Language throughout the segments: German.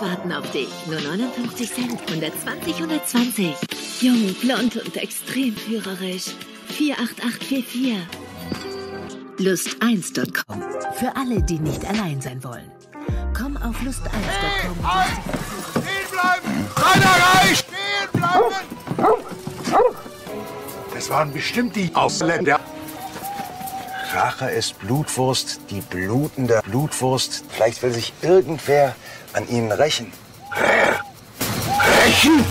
Clubs warten auf dich. Nur 59 Cent, 120, 120. Jung, blond und extrem führerisch. 48844. Lust1.com. Für alle, die nicht allein sein wollen. Komm auf Lust1.com. Stehen bleiben! Rein, stehen bleiben! Das waren bestimmt die Ausländer. Rache ist Blutwurst, die blutende Blutwurst. Vielleicht will sich irgendwer an ihnen rächen. Rächen?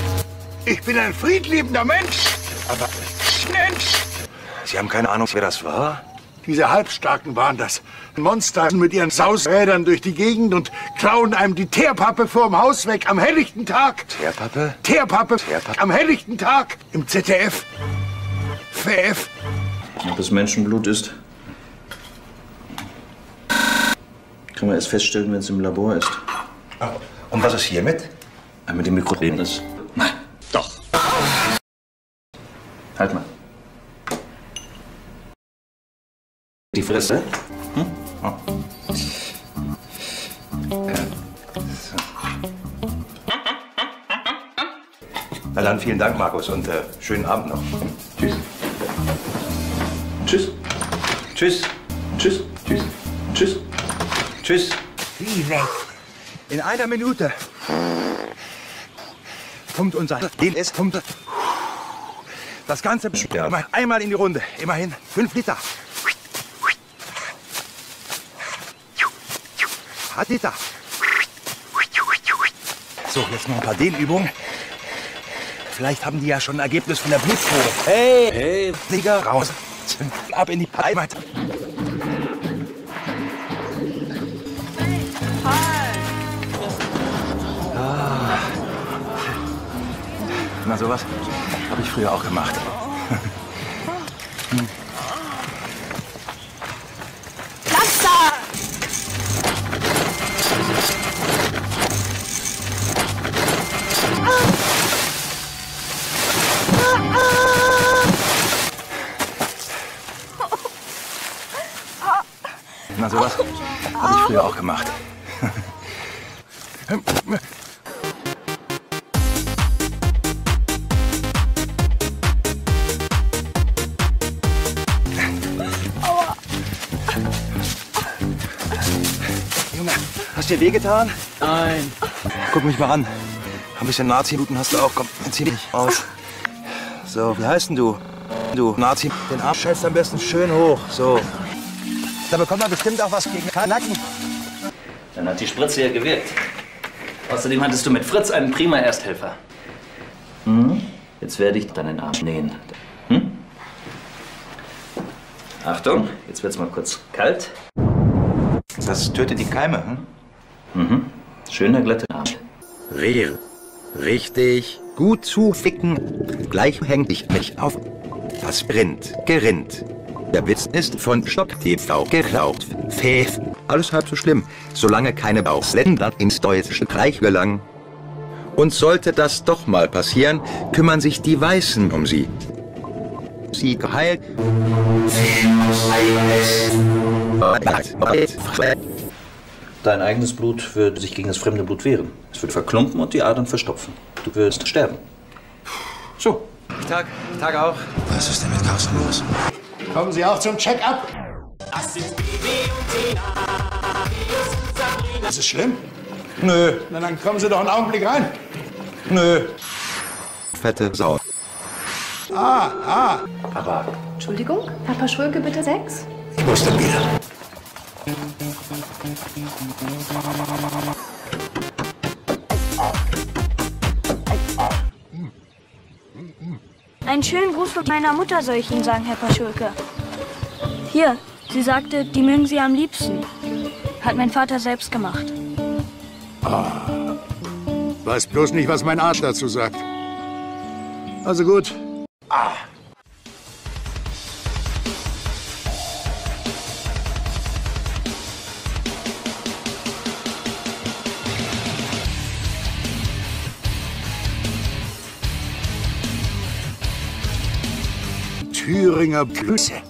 Ich bin ein friedliebender Mensch. Aber Mensch! Sie haben keine Ahnung, wer das war? Diese Halbstarken waren das. Monster mit ihren Sausrädern durch die Gegend und klauen einem die Teerpappe vorm Haus weg am helllichten Tag. Teerpappe? Teerpappe. Teerpappe. Am helllichten Tag im ZDF. FF. Ob es Menschenblut ist, kann man erst feststellen, wenn es im Labor ist. Oh, und was ist hiermit? Ja, mit dem Mikroleben ist. Nein, doch. Halt mal. Die Fresse? Hm? Oh. So. Na dann, vielen Dank, Markus, und schönen Abend noch. Tschüss. Tschüss. Tschüss. Tschüss. Tschüss. Tschüss. Tschüss. Wie weg. In einer Minute kommt unser DS-Pumpte. Das ganze Sterben. Einmal in die Runde. Immerhin 5 Liter. Hat Liter. So, jetzt noch ein paar Dehnübungen. Vielleicht haben die ja schon ein Ergebnis von der Blutprobe. Hey, hey, Digga, raus. Ab in die Heimat. Na, sowas habe ich früher auch gemacht. Hm. Lass da! Na, sowas habe ich früher auch gemacht. Hast du dir wehgetan? Nein. Guck mich mal an. Ein bisschen Nazi-Bluten hast du auch. Komm, zieh dich aus. So, wie heißt denn du? Du Nazi. Den Arsch hältst am besten schön hoch. So. Da bekommt man bestimmt auch was gegen Kanacken. Dann hat die Spritze ja gewirkt. Außerdem hattest du mit Fritz einen prima Ersthelfer. Hm? Jetzt werde ich deinen Arsch nähen. Hm? Achtung, jetzt wird's mal kurz kalt. Das tötet die Keime, hm? Mhm. Schöner glatter Arsch. Richtig. Gut zu ficken. Gleich häng dich nicht auf. Das brennt, gerinnt. Der Witz ist von StockTV geklaut. Pfeff. Alles halb so schlimm, solange keine Ausländer ins deutsche Reich gelangen. Und sollte das doch mal passieren, kümmern sich die Weißen um sie. Sie geheilt. Dein eigenes Blut würde sich gegen das fremde Blut wehren. Es würde verklumpen und die Adern verstopfen. Du würdest sterben. So. Tag auch. Was ist denn mit Carsten los? Kommen Sie auch zum Check-up. Ist es schlimm? Nö. Na dann kommen Sie doch einen Augenblick rein. Nö. Fette Sau. Papa. Entschuldigung, Papa Schulke, bitte 6. Wo ist der Bier? Einen schönen Gruß von meiner Mutter soll ich Ihnen sagen, Herr Paschulke. Hier, sie sagte, die mögen Sie am liebsten. Hat mein Vater selbst gemacht. Ah. Weiß bloß nicht, was mein Arzt dazu sagt. Also gut. Ah. Thüringer Klüße.